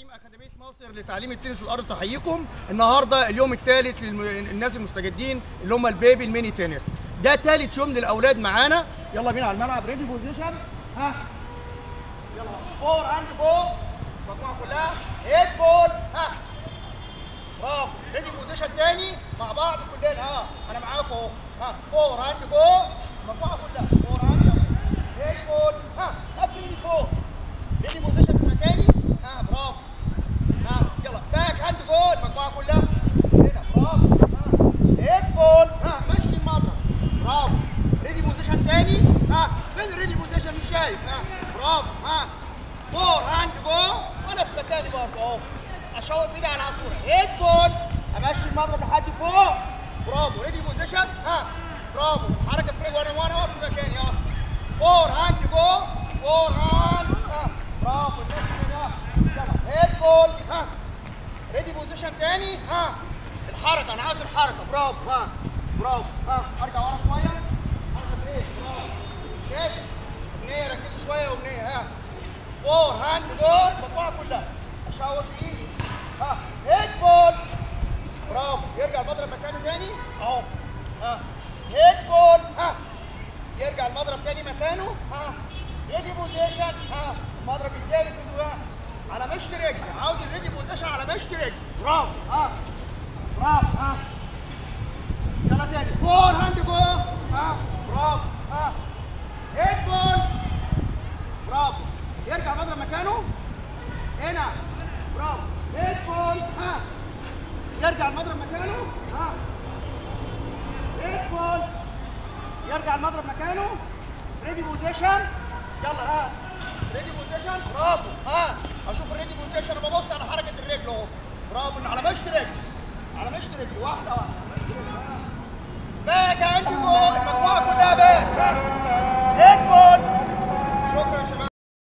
تحريم أكاديمية ناصر لتعليم التنس الأرض تحييكم النهارده اليوم الثالث للناس المستجدين اللي هم البيبي الميني تنس. ده ثالث يوم للأولاد معانا. يلا بينا على الملعب. ريدي بوزيشن. ها يلا فور عند بول مجموعة كلها هيد بول. ها برافو. ريدي بوزيشن تاني مع بعض كلنا. ها أنا معاكم أهو. ها فور عند بول مجموعة كلها فور عند هيد بول. ها خدت ريدي فور. ريدي بوزيشن في مكاني. ها برافو. ها يلا باك هاند بول مجموعة كلها هنا. برافو. ها هيد بول. ها مشي المضرب. برافو. ريدي بوزيشن تاني. ها فين ريدي بوزيشن مش شايف. ها برافو. ها فور هاند جو وانا في مكاني برضه اهو. اشاور بيدي على العصفورة. هيد بول. امشي المضرب لحد فوق. برافو. ريدي بوزيشن. ها برافو. حركة فريق وانا واقف في مكاني اهو. فور هاند جو. فور هاند. ها برافو. هيد بول. ها ريدي بوزيشن تاني. ها الحركه انا عايز الحركه. برافو. ها برافو. ها ارجع ورا شويه. حركه ايه؟ برافو. شايف اغنيه. ركزوا شويه اغنيه. ها فور هاند بول مجموعه كلها. اشاور بايدي. ها هيد بول. برافو. يرجع المضرب مكانه تاني اهو. ها هيد بول. ها يرجع المضرب تاني مكانه. ها ريدي بوزيشن. ها المضرب التالت على مشط رجل. عاوز الريدي بوزيشن على مشط رجل. برافو. ها برافو. ها يلا تاني فور هاند جو. ها برافو. ها هيد بول. برافو. يرجع مضرب مكانه هنا. برافو. هيد بول. ها يرجع المضرب مكانه. ها هيد بول. يرجع المضرب مكانه. ريدي بوزيشن. يلا. ها ريدي بوزيشن. برافو. ها اشوف الريدي بوزيشن. انا ببص على حركه الرجل اهو. برافو. على مشط رجل. على مشط رجل. واحده واحده.